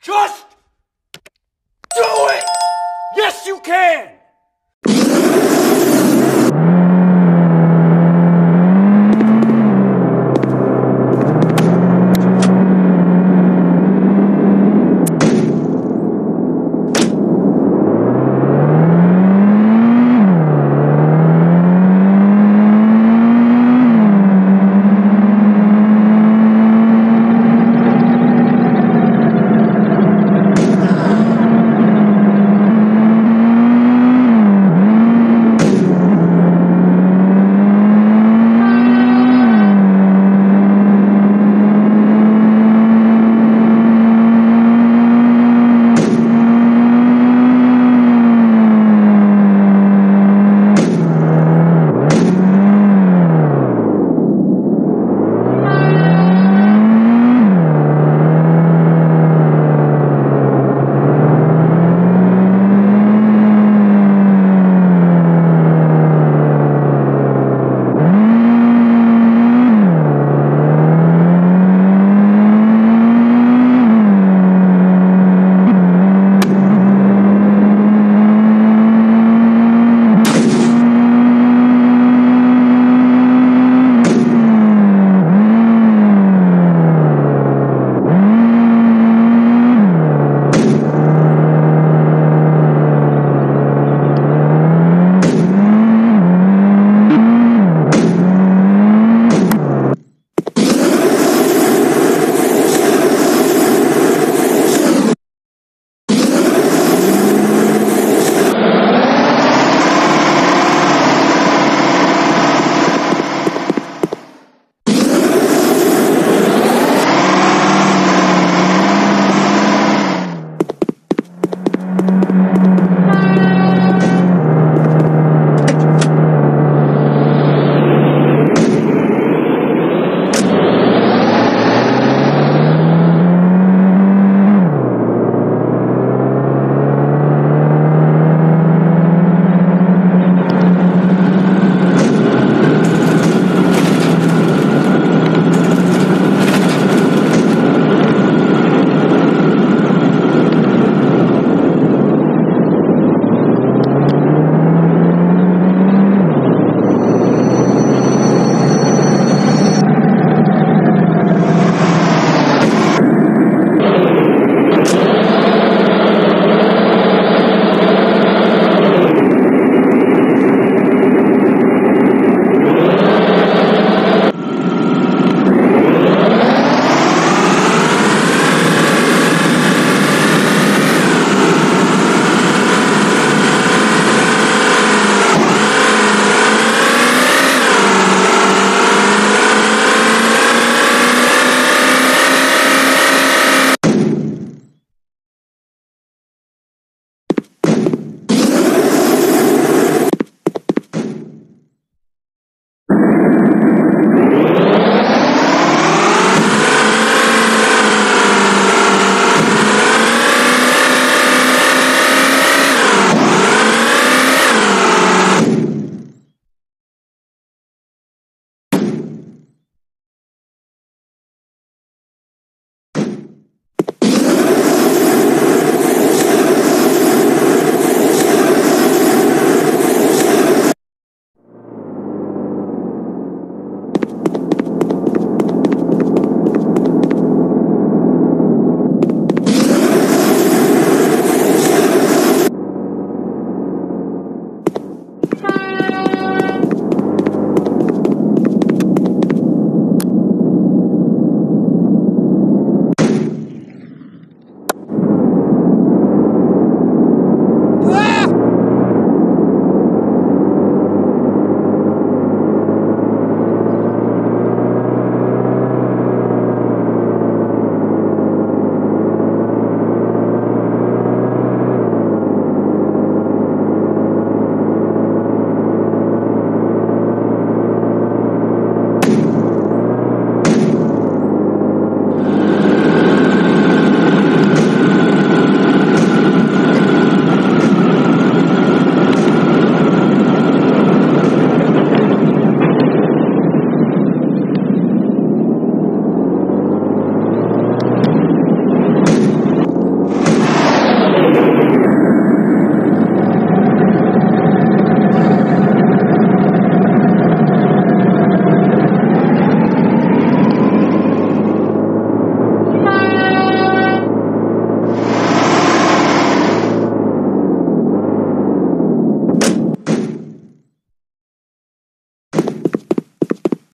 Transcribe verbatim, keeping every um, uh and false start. Just do it! Yes, you can!